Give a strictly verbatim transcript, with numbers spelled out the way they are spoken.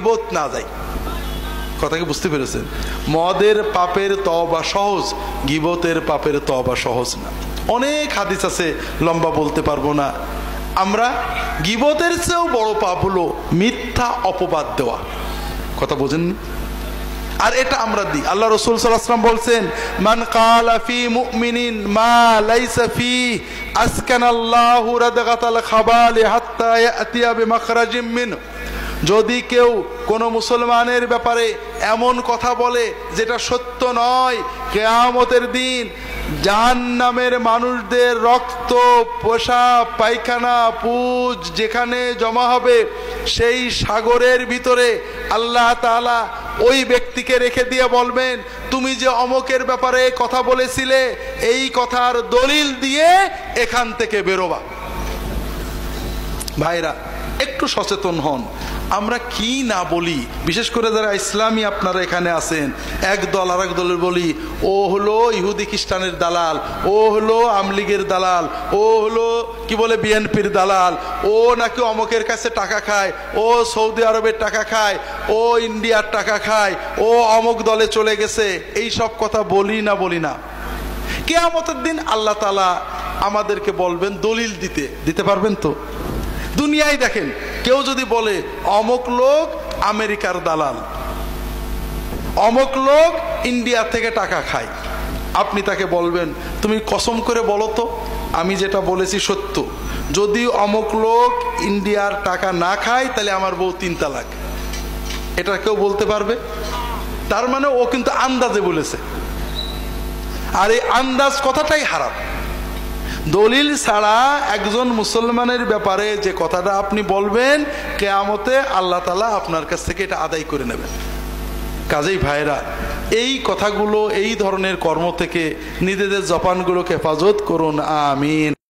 ইবাদত না যায় কথা কি বুঝতে পেরেছেন মদের পাপের তওবা সহজ গিবতের পাপের তওবা সহজ না অনেক হাদিস আছে লম্বা বলতে পারবো না আমরা গিবতের চেয়েও বড় পাপ হলো মিথ্যা অপবাদ দেওয়া কথা বুঝেন আর এটা আমরা দি আল্লাহ রাসূল সাল্লাল্লাহু আলাইহি ওয়াসাল্লাম বলেন মান ক্বালা ফি মুমিনিন মা লাইসা ফি আসকানাল্লাহু রাদগাতাল খাবালি হাত্তা ইয়াতিয়া বিমাখরাজিম মিন যদি কেউ কোন মুসলমানের ব্যাপারে এমন কথা বলে যেটা সত্য নয় কিয়ামতের দিন জাহান্নামের মানুষদের রক্ত পোশাক পায়খানা পূজ যেখানে জমা হবে সেই সাগরের ভিতরে আল্লাহ তাআলা ওই ব্যক্তিকে রেখে দিয়ে বলবেন তুমি যে অমকের ব্যাপারে কথা বলেছিলে এই কথার দলিল দিয়ে এখান থেকে বেরোবা ভাইরা একটু সচেতন হন আমরা কি না বলি বিশেষ করে যারা ইসলামী আপনারা এখানে আছেন এক দল আরেক দলের বলি ও হলো ইহুদি খ্রিস্টানের দালাল ও হলো আমলিগের দালাল ও হলো কি বলে বিএনপির দালাল ও নাকি অমকের কাছে টাকা খায় ও সৌদি আরবের টাকা খায় ও ইন্ডিয়ার টাকা খায় ও অমক দলে চলে গেছে এই সব কথা বলি না বলি না কিয়ামতের দিন আল্লাহ তাআলা আমাদেরকে বলবেন দলিল দিতে দিতে পারবেন তো দুনিয়ায় দেখেন কেউ যদি বলে অমক লোক আমেরিকার দালাল অমক লোক ইন্ডিয়া থেকে টাকা খায় আপনি তাকে বলবেন তুমি কসম করে বলো তো আমি যেটা বলেছি সত্য যদি অমক লোক ইন্ডিয়ার টাকা না খায় তাহলে আমার বউ তিন তালাক এটা কেউ বলতে পারবে তার মানে ও কিন্তু আন্দাজে বলেছে আর এই আন্দাজ কথাটাই হারাম দলিল ছাড়া একজন মুসলমানের ব্যাপারে যে কথাটা আপনি বলবেন কিয়ামতে আল্লাহ তাআলা আপনার কাছ থেকে এটা আদায় করে নেবেন কাজেই ভাইরা এই কথাগুলো এই ধরনের কর্ম থেকে নিজেদের জবানগুলোকে হেফাজত করুন আমিন